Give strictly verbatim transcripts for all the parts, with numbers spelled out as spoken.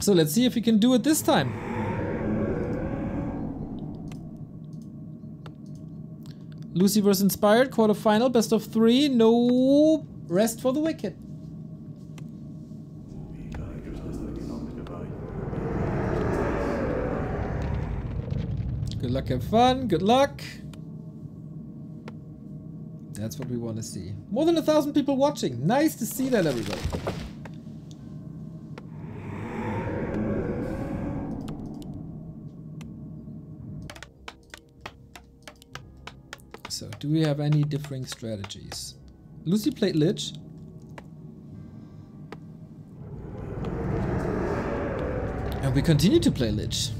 So let's see if we can do it this time. Lucy versus Inspired, quarterfinal, best of three, no rest for the wicked. Good luck, have fun, good luck. That's what we want to see. More than a thousand people watching. Nice to see that, everybody. So, do we have any differing strategies? Lucy played Lich. And we continue to play Lich.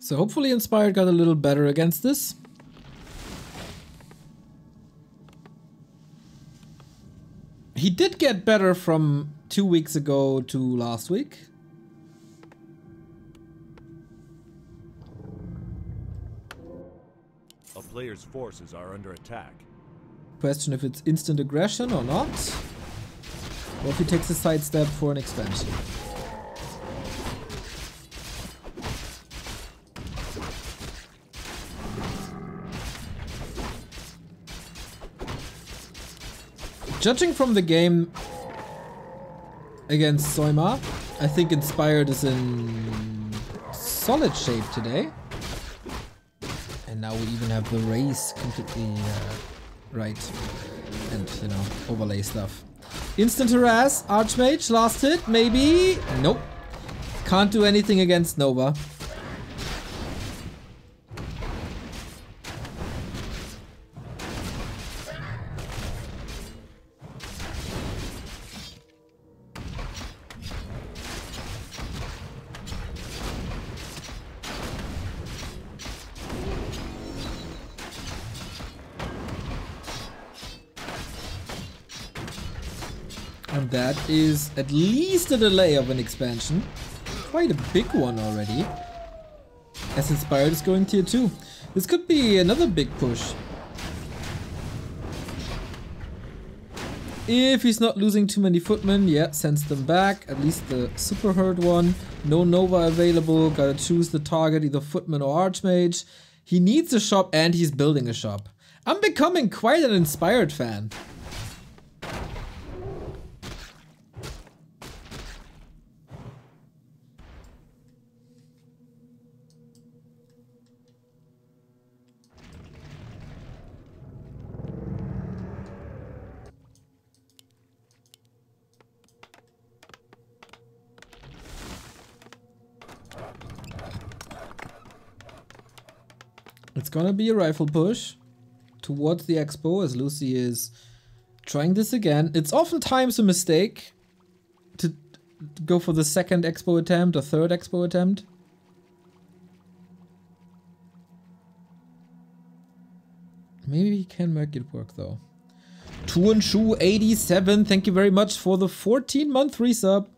So hopefully Inspired got a little better against this. He did get better from two weeks ago to last week. A player's forces are under attack. Question if it's instant aggression or not. Or if he takes a sidestep for an expansion. Judging from the game against Soima, I think Inspired is in solid shape today. And now we even have the race completely uh, right and, you know, overlay stuff. Instant harass, Archmage, last hit, maybe? Nope. Can't do anything against Nova. And that is at least a delay of an expansion. Quite a big one already. As Inspired is going tier two. This could be another big push. If he's not losing too many footmen, yeah, sends them back. At least the super herd one. No Nova available. Gotta choose the target, either footman or Archmage. He needs a shop and he's building a shop. I'm becoming quite an Inspired fan. It's gonna be a rifle push towards the expo as Lucy is trying this again. It's oftentimes a mistake to go for the second expo attempt or third expo attempt. Maybe he can make it work though. two and shoe eighty-seven, thank you very much for the fourteen month resub.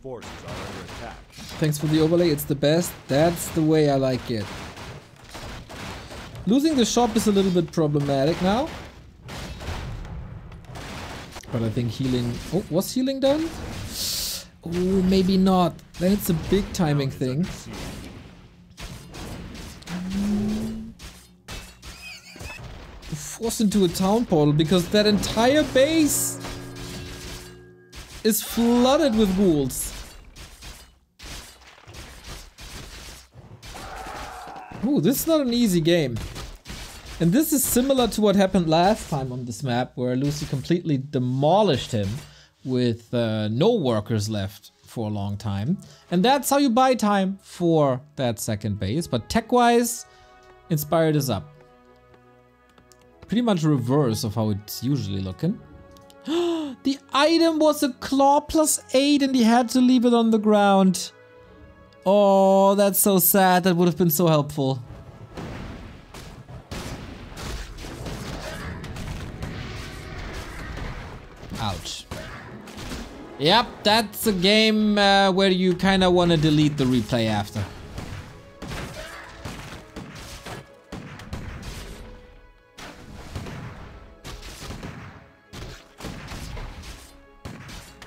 Forces are under attack. Thanks for the overlay, it's the best. That's the way I like it. Losing the shop is a little bit problematic now. But I think healing... Oh, was healing done? Oh, maybe not. Then it's a big timing thing. Forced into a town portal because that entire base is flooded with ghouls. Ooh, this is not an easy game. And this is similar to what happened last time on this map, where Lucy completely demolished him with uh, no workers left for a long time. And that's how you buy time for that second base. But tech-wise, Inspired is up. Pretty much reverse of how it's usually looking. The item was a claw plus eight and he had to leave it on the ground. Oh, that's so sad. That would have been so helpful. Ouch. Yep, that's a game uh, where you kind of want to delete the replay after.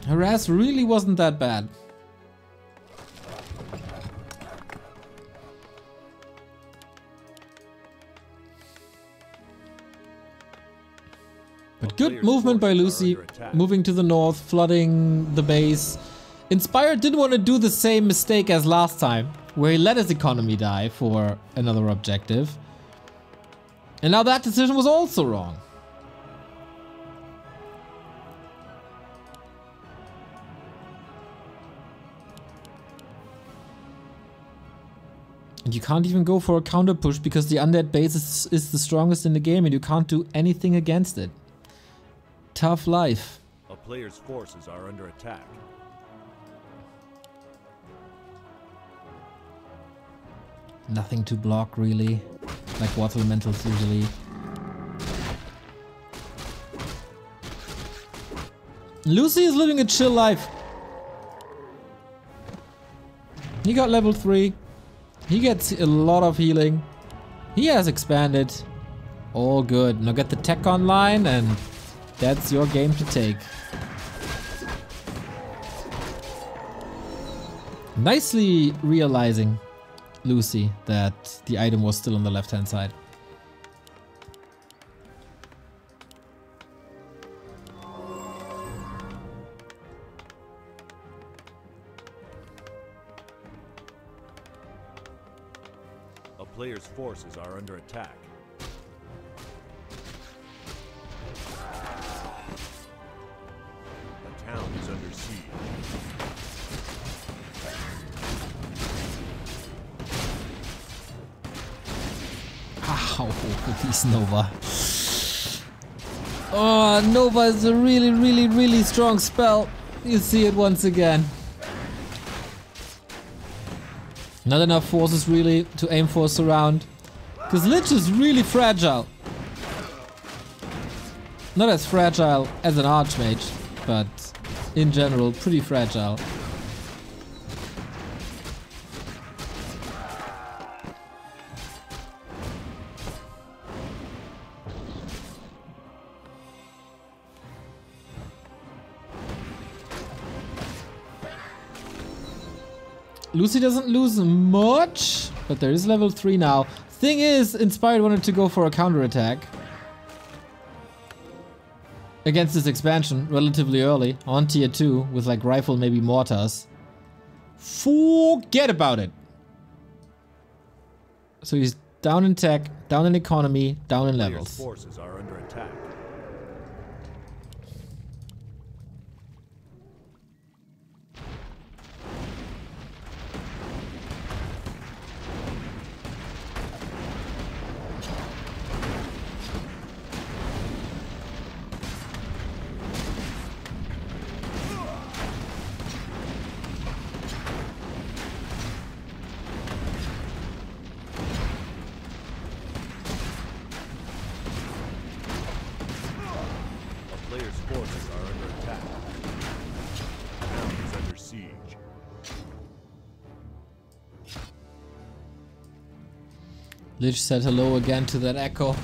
Harass really wasn't that bad. But good movement by Lucy, moving to the north, flooding the base. Inspired didn't want to do the same mistake as last time, where he let his economy die for another objective. And now that decision was also wrong. And you can't even go for a counter push because the undead base is, is the strongest in the game and you can't do anything against it. Tough life. A player's forces are under attack. Nothing to block really, like water elementals usually. Lucy is living a chill life. He got level three. He gets a lot of healing. He has expanded. All good. Now get the tech online and that's your game to take. Nicely realizing, Lucy, that the item was still on the left-hand side. Players' forces are under attack. The town is under siege. Ow, these Nova. Oh, Nova is a really, really, really strong spell. You see it once again. Not enough forces really to aim for a surround. Because Lich is really fragile. Not as fragile as an Archmage, but in general pretty fragile. Lucy doesn't lose much, but there is level three now. Thing is, Inspired wanted to go for a counterattack against this expansion relatively early on tier two with like rifle, maybe mortars. Forget about it. So he's down in tech, down in economy, down in levels. Forces are under attack. Lich said hello again to that echo.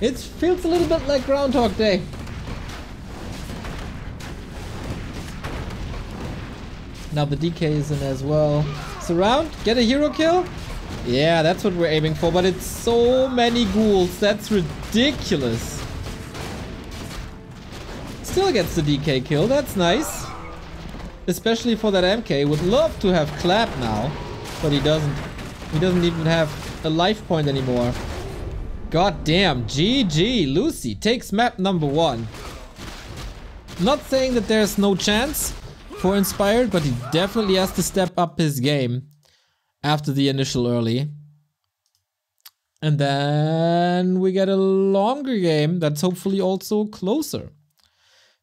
It feels a little bit like Groundhog Day. Now the D K is in as well. Surround, get a hero kill? Yeah, that's what we're aiming for, but it's so many ghouls. That's ridiculous. Still gets the D K kill, that's nice. Especially for that M K. Would love to have clap now, but he doesn't. He doesn't even have a life point anymore. God damn, G G, Lucy takes map number one. Not saying that there's no chance for Inspired, but he definitely has to step up his game after the initial early. And then we get a longer game that's hopefully also closer.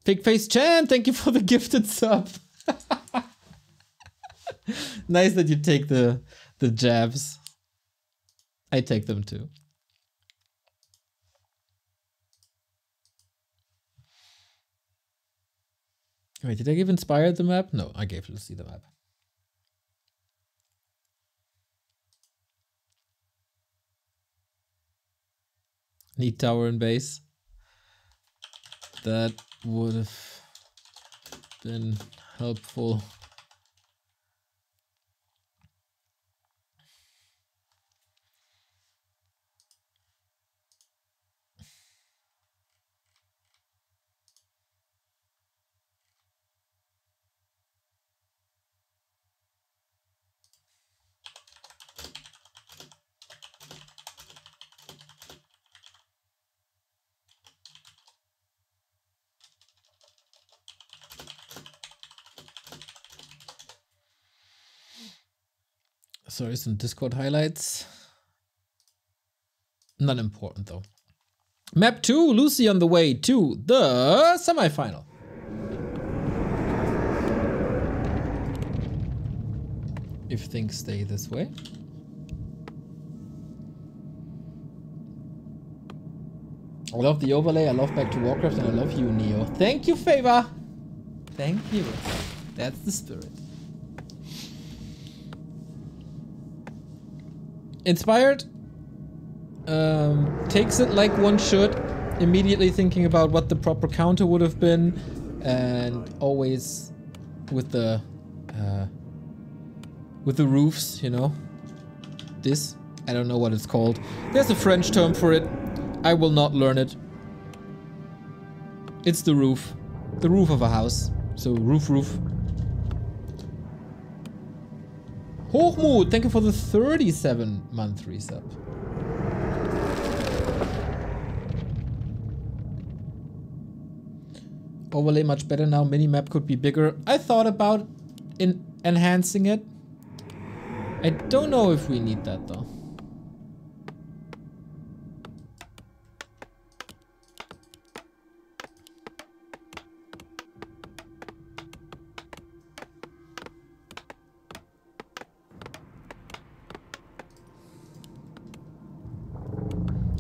Pigface Chan, thank you for the gifted sub. Nice that you take the the jabs. I take them too. Wait, did I give Inspired the map? No, I gave Lucy the map. Need tower and base. That would have been helpful. Sorry, some Discord highlights. Not important though. Map two, Lucy on the way to the semifinal. If things stay this way. I love the overlay, I love Back to Warcraft, and I love you, Neo. Thank you, Favor. Thank you. That's the spirit. Inspired um, takes it like one should, immediately thinking about what the proper counter would have been, and always with the uh, with the roofs, you know. This, I don't know what it's called. There's a French term for it. I will not learn it. It's the roof, the roof of a house. So roof, roof. Hochmut, thank you for the thirty-seven month resub. Overlay much better now, minimap could be bigger. I thought about in enhancing it. I don't know if we need that though.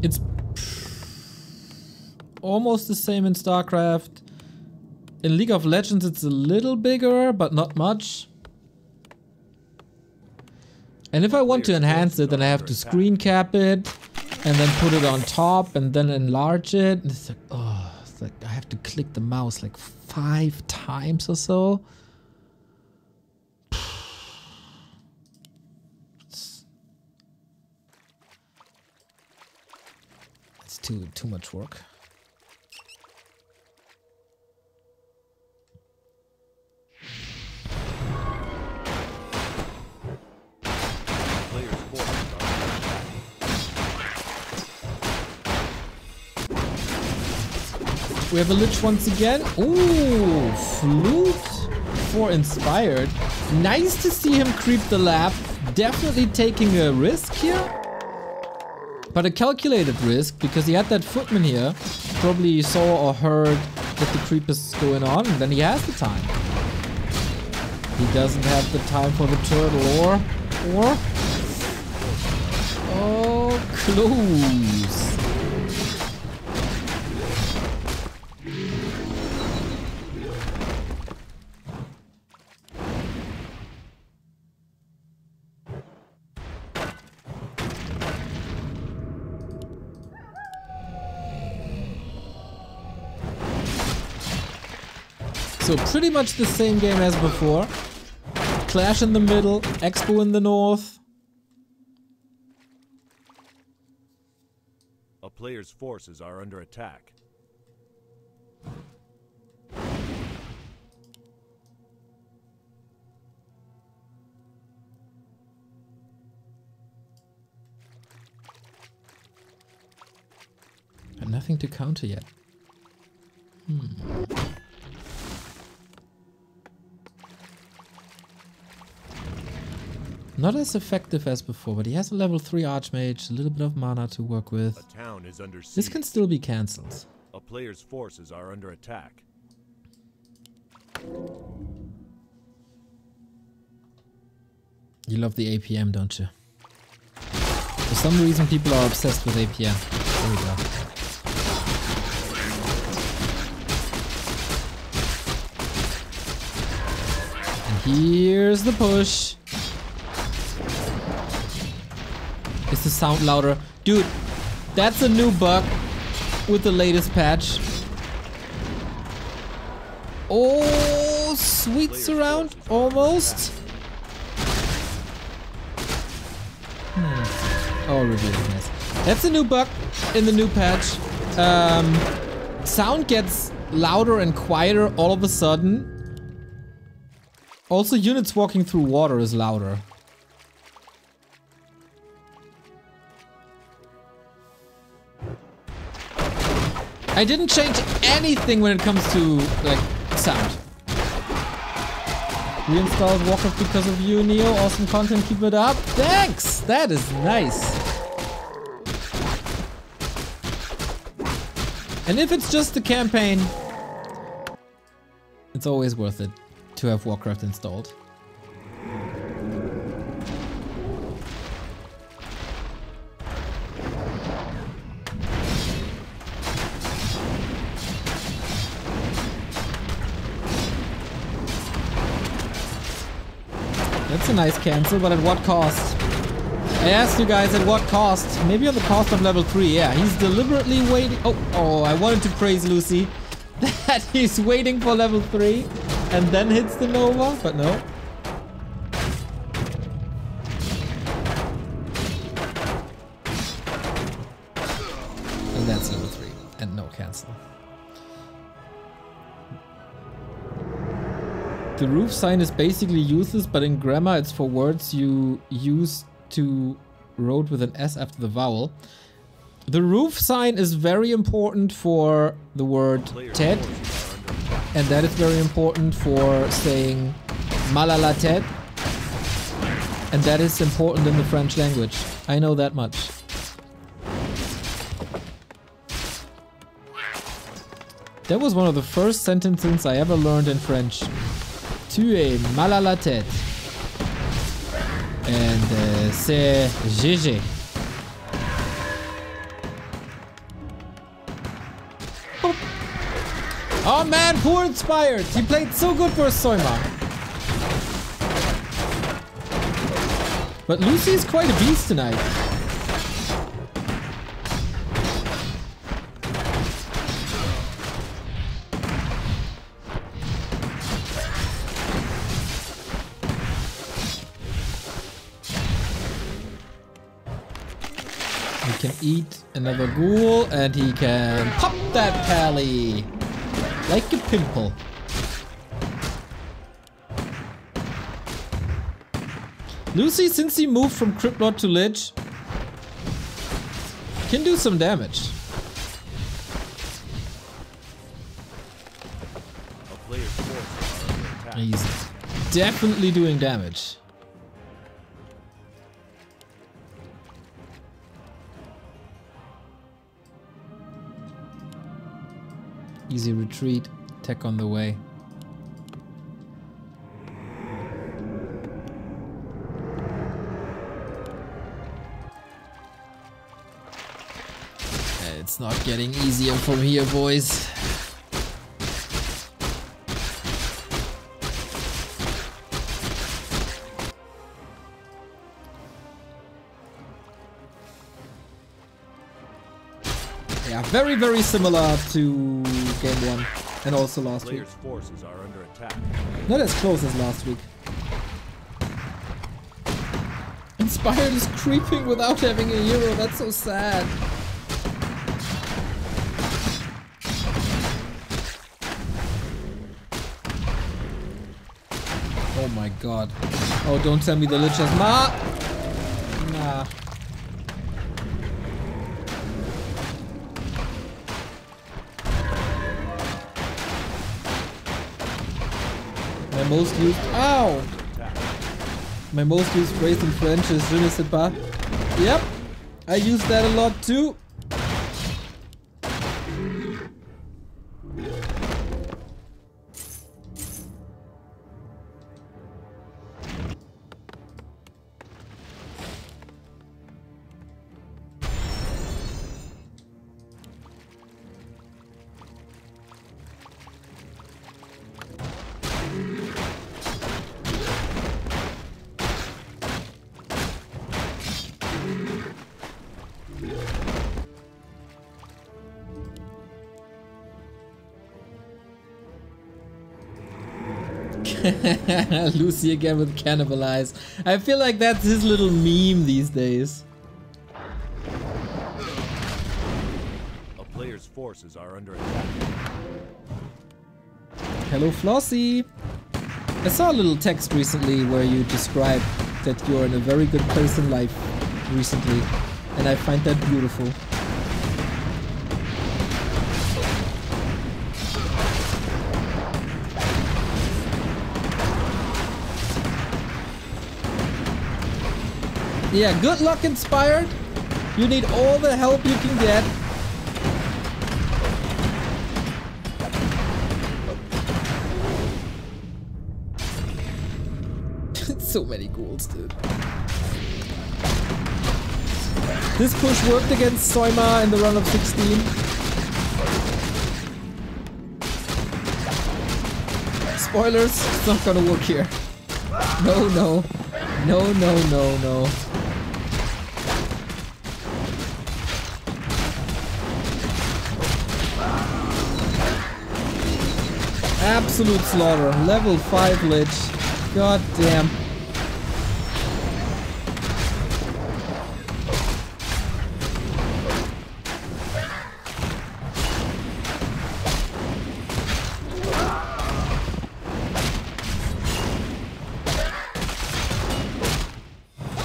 It's almost the same in StarCraft. In League of Legends, it's a little bigger, but not much. And if I want to enhance it, then I have to screen cap it, and then put it on top, and then enlarge it. And it's like, oh, it's like I have to click the mouse like five times or so. Too, too much work. We have a Lich once again. Ooh, flute for Inspired. Nice to see him creep the lab. Definitely taking a risk here. But a calculated risk, because he had that footman here, probably saw or heard that the creep is going on, and then he has the time. He doesn't have the time for the turtle, or... or... oh, close. So pretty much the same game as before. Clash in the middle, Expo in the north. A player's forces are under attack. And nothing to counter yet. Hmm. Not as effective as before, but he has a level three Archmage, a little bit of mana to work with. A town is under siege. This can still be cancelled. A player's forces are under attack. You love the A P M, don't you? For some reason, people are obsessed with A P M. There we go. And here's the push. Is the sound louder? Dude, that's a new bug with the latest patch. Oh, sweet surround, almost. Hmm. Oh, review is nice. That's a new bug in the new patch. Um, sound gets louder and quieter all of a sudden. Also, units walking through water is louder. I didn't change anything when it comes to, like, sound. Reinstalled Warcraft because of you, Neo. Awesome content, keep it up. Thanks! That is nice. And if it's just the campaign, it's always worth it to have Warcraft installed. That's a nice cancel, but at what cost? I asked you guys at what cost? Maybe at the cost of level three, yeah. He's deliberately waiting. Oh, oh, I wanted to praise Lucy that he's waiting for level three and then hits the Nova, but no. And that's level three, and no cancel. The roof sign is basically useless, but in grammar it's for words you use to wrote with an S after the vowel. The roof sign is very important for the word Ted, and that is very important for saying Malala Ted, and that is important in the French language. I know that much. That was one of the first sentences I ever learned in French. Tu es mal à la tête. And uh, c'est G G. Boop. Oh man, poor Inspired. He played so good for Soima. But Lucy is quite a beast tonight. Can eat another ghoul, and he can pop that pally like a pimple. Lucy, since he moved from Crypt Lord to Lich, can do some damage. He's definitely doing damage. Easy retreat, tech on the way. It's not getting easier from here, boys. Yeah, very, very similar to game one and also last week. Forces are under attack. Not as close as last week. Inspired is creeping without having a hero. That's so sad. Oh my god. Oh, don't tell me the Lich has ma. Nah. My most used, ow! My most used phrase in French is "je ne sais pas." Yep, I use that a lot too. Lucy again with cannibal eyes. I feel like that's his little meme these days. A player's forces are under attack. Hello, Flossie. I saw a little text recently where you described that you're in a very good place in life recently, and I find that beautiful. Yeah, good luck, Inspired. You need all the help you can get. So many ghouls, dude. This push worked against Soima in the run of sixteen. Spoilers, it's not gonna work here. No, no. No, no, no, no. Absolute slaughter. Level five Lich. God damn.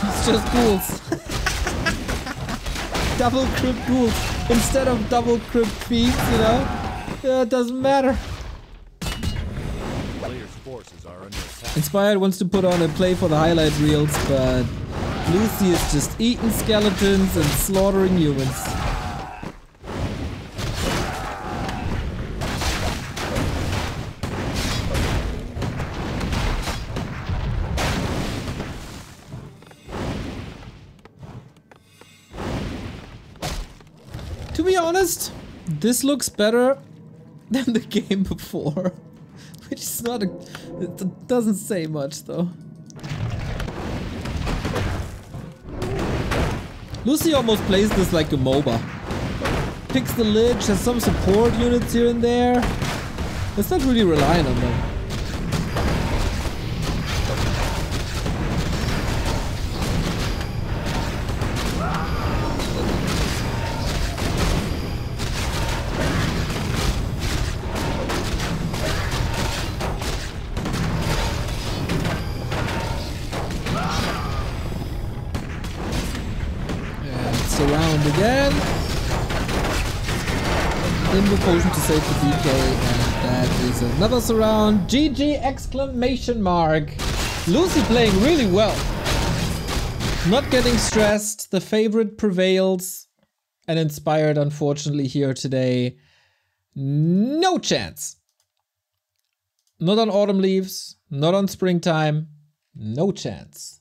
It's just ghouls. Double crypt ghouls instead of double crypt fiends, you know? Uh, it doesn't matter. Inspired wants to put on a play for the highlight reels, but Lucy is just eating skeletons and slaughtering humans. To be honest, this looks better than the game before. Which is not a... It doesn't say much, though. Lucy almost plays this like a MOBA. Picks the Lich, has some support units here and there. It's not really relying on them. Again, in the potion to save the D K, and that is another surround. G G exclamation mark. Lucy playing really well. Not getting stressed. The favorite prevails. And Inspired, unfortunately, here today. No chance. Not on autumn leaves. Not on springtime. No chance.